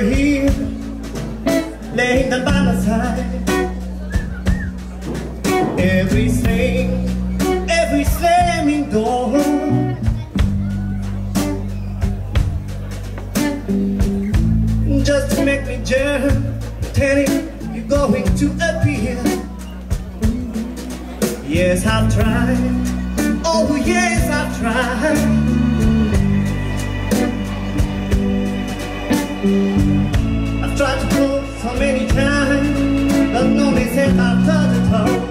Here, laying down by my side. Every slamming door, just to make me jump, telling you're going to appear. Yes, I've tried. Oh, yes, I've tried. I've tried to prove so many times, but no mistake I've done at all.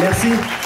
Merci.